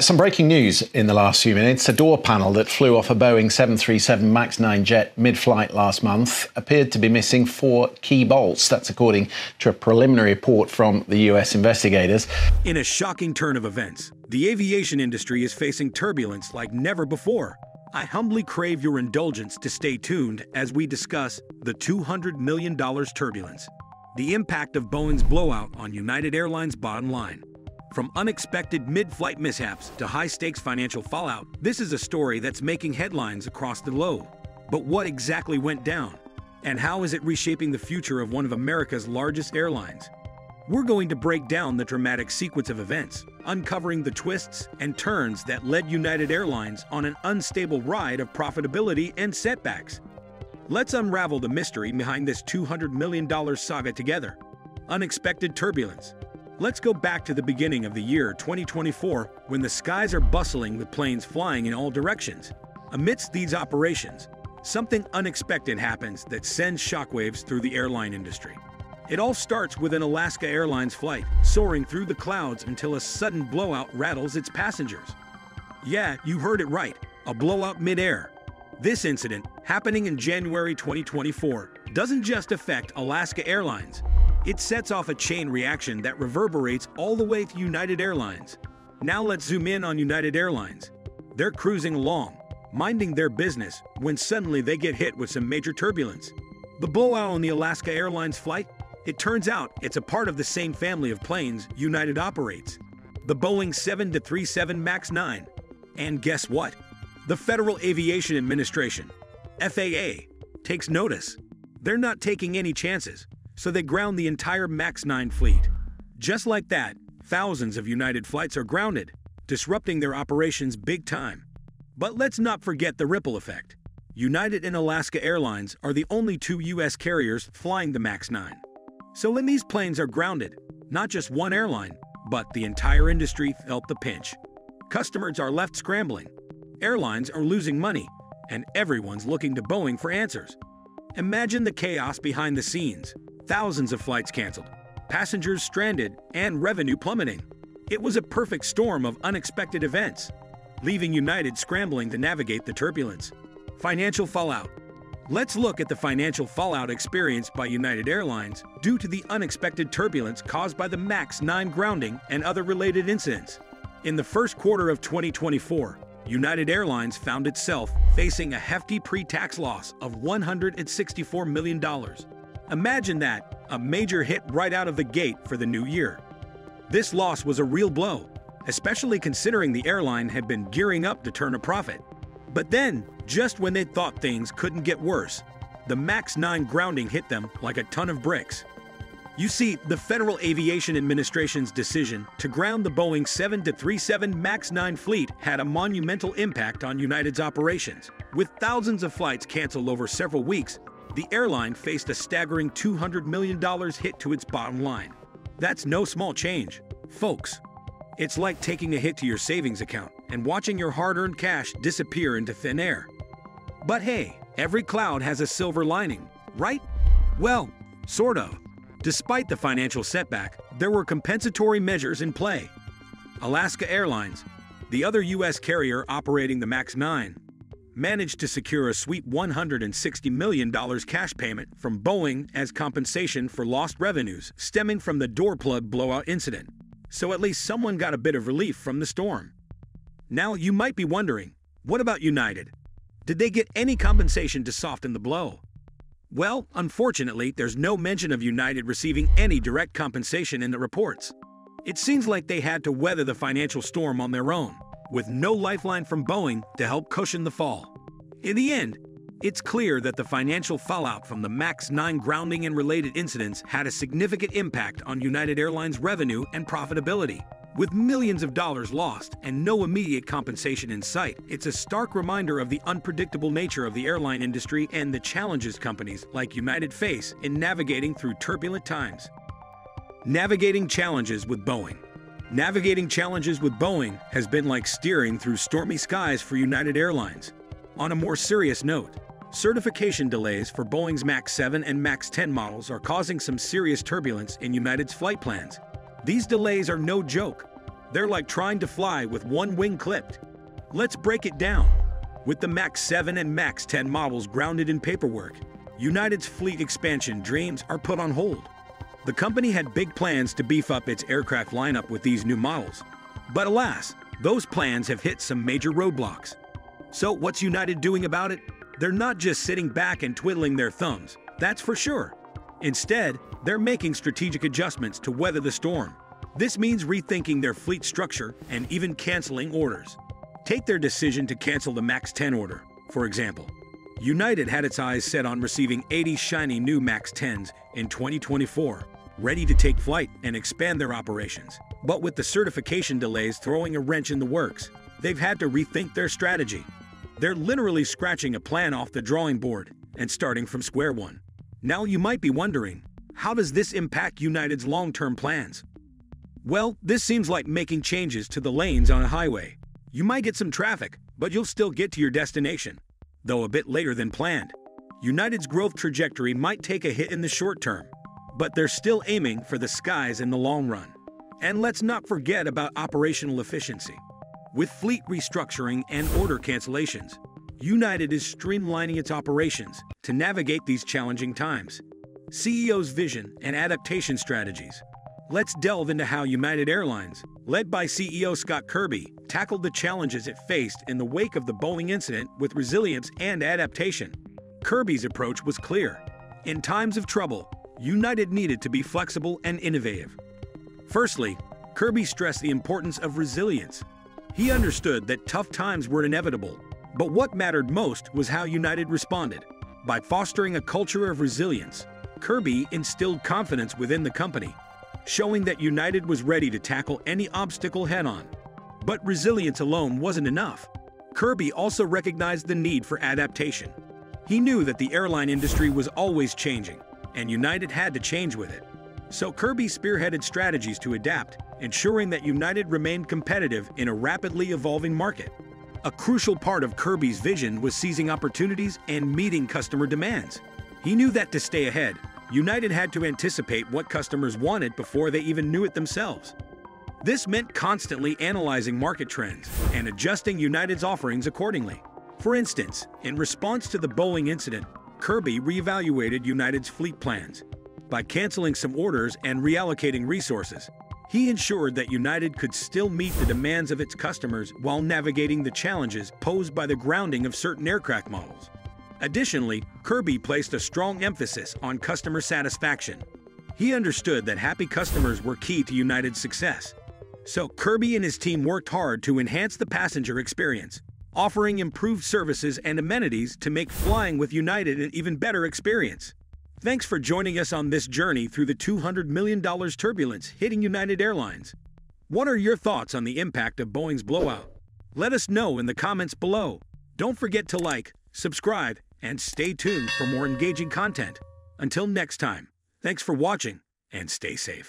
Some breaking news in the last few minutes. A door panel that flew off a Boeing 737 MAX 9 jet mid-flight last month appeared to be missing 4 key bolts. That's according to a preliminary report from the US investigators. In a shocking turn of events, the aviation industry is facing turbulence like never before. I humbly crave your indulgence to stay tuned as we discuss the $200 million turbulence, the impact of Boeing's blowout on United Airlines' bottom line. From unexpected mid-flight mishaps to high-stakes financial fallout, this is a story that's making headlines across the globe. But what exactly went down? And how is it reshaping the future of one of America's largest airlines? We're going to break down the dramatic sequence of events, uncovering the twists and turns that led United Airlines on an unstable ride of profitability and setbacks. Let's unravel the mystery behind this $200 million saga together. Unexpected turbulence. Let's go back to the beginning of the year 2024, when the skies are bustling with planes flying in all directions. Amidst these operations, something unexpected happens that sends shockwaves through the airline industry. It all starts with an Alaska Airlines flight, soaring through the clouds until a sudden blowout rattles its passengers. Yeah, you heard it right, a blowout mid-air. This incident, happening in January 2024, doesn't just affect Alaska Airlines. It sets off a chain reaction that reverberates all the way to United Airlines. Now let's zoom in on United Airlines. They're cruising along, minding their business, when suddenly they get hit with some major turbulence. The blowout on the Alaska Airlines flight? It turns out it's a part of the same family of planes United operates, the Boeing 737 MAX 9. And guess what? The Federal Aviation Administration, FAA, takes notice. They're not taking any chances. So they ground the entire MAX 9 fleet. Just like that, thousands of United flights are grounded, disrupting their operations big time. But let's not forget the ripple effect. United and Alaska Airlines are the only two US carriers flying the MAX 9. So when these planes are grounded, not just one airline, but the entire industry felt the pinch. Customers are left scrambling, airlines are losing money, and everyone's looking to Boeing for answers. Imagine the chaos behind the scenes. Thousands of flights canceled, passengers stranded, and revenue plummeting. It was a perfect storm of unexpected events, leaving United scrambling to navigate the turbulence. Financial fallout. Let's look at the financial fallout experienced by United Airlines due to the unexpected turbulence caused by the MAX 9 grounding and other related incidents. In the first quarter of 2024, United Airlines found itself facing a hefty pre-tax loss of $164 million. Imagine that, a major hit right out of the gate for the new year. This loss was a real blow, especially considering the airline had been gearing up to turn a profit. But then, just when they thought things couldn't get worse, the MAX 9 grounding hit them like a ton of bricks. You see, the Federal Aviation Administration's decision to ground the Boeing 737 MAX 9 fleet had a monumental impact on United's operations. With thousands of flights canceled over several weeks, the airline faced a staggering $200 million hit to its bottom line. That's no small change, folks. It's like taking a hit to your savings account and watching your hard-earned cash disappear into thin air. But hey, every cloud has a silver lining, right? Well, sort of. Despite the financial setback, there were compensatory measures in play. Alaska Airlines, the other U.S. carrier operating the MAX 9, managed to secure a sweet $160 million cash payment from Boeing as compensation for lost revenues stemming from the door plug blowout incident. So at least someone got a bit of relief from the storm. Now you might be wondering, what about United? Did they get any compensation to soften the blow? Well, unfortunately, there's no mention of United receiving any direct compensation in the reports. It seems like they had to weather the financial storm on their own, with no lifeline from Boeing to help cushion the fall. In the end, it's clear that the financial fallout from the MAX 9 grounding and related incidents had a significant impact on United Airlines' revenue and profitability. With millions of dollars lost and no immediate compensation in sight, it's a stark reminder of the unpredictable nature of the airline industry and the challenges companies like United face in navigating through turbulent times. Navigating challenges with Boeing. Navigating challenges with Boeing has been like steering through stormy skies for United Airlines. On a more serious note, certification delays for Boeing's MAX 7 and MAX 10 models are causing some serious turbulence in United's flight plans. These delays are no joke. They're like trying to fly with one wing clipped. Let's break it down. With the MAX 7 and MAX 10 models grounded in paperwork, United's fleet expansion dreams are put on hold. The company had big plans to beef up its aircraft lineup with these new models. But alas, those plans have hit some major roadblocks. So what's United doing about it? They're not just sitting back and twiddling their thumbs, that's for sure. Instead, they're making strategic adjustments to weather the storm. This means rethinking their fleet structure and even canceling orders. Take their decision to cancel the MAX 10 order, for example. United had its eyes set on receiving 80 shiny new MAX 10s in 2024, ready to take flight and expand their operations. But with the certification delays throwing a wrench in the works, they've had to rethink their strategy. They're literally scratching a plan off the drawing board and starting from square one. Now you might be wondering, how does this impact United's long-term plans? Well, this seems like making changes to the lanes on a highway. You might get some traffic, but you'll still get to your destination, though a bit later than planned. United's growth trajectory might take a hit in the short term, but they're still aiming for the skies in the long run. And let's not forget about operational efficiency. With fleet restructuring and order cancellations, United is streamlining its operations to navigate these challenging times. CEO's vision and adaptation strategies. Let's delve into how United Airlines, led by CEO Scott Kirby, tackled the challenges it faced in the wake of the Boeing incident with resilience and adaptation. Kirby's approach was clear. In times of trouble, United needed to be flexible and innovative. Firstly, Kirby stressed the importance of resilience. He understood that tough times were inevitable, but what mattered most was how United responded. By fostering a culture of resilience, Kirby instilled confidence within the company, showing that United was ready to tackle any obstacle head-on. But resilience alone wasn't enough. Kirby also recognized the need for adaptation. He knew that the airline industry was always changing, and United had to change with it. So Kirby spearheaded strategies to adapt, ensuring that United remained competitive in a rapidly evolving market. A crucial part of Kirby's vision was seizing opportunities and meeting customer demands. He knew that to stay ahead, United had to anticipate what customers wanted before they even knew it themselves. This meant constantly analyzing market trends and adjusting United's offerings accordingly. For instance, in response to the Boeing incident, Kirby reevaluated United's fleet plans. By canceling some orders and reallocating resources, he ensured that United could still meet the demands of its customers while navigating the challenges posed by the grounding of certain aircraft models. Additionally, Kirby placed a strong emphasis on customer satisfaction. He understood that happy customers were key to United's success. So Kirby and his team worked hard to enhance the passenger experience, offering improved services and amenities to make flying with United an even better experience. Thanks for joining us on this journey through the $200 million turbulence hitting United Airlines. What are your thoughts on the impact of Boeing's blowout? Let us know in the comments below. Don't forget to like, subscribe, and stay tuned for more engaging content. Until next time, thanks for watching and stay safe.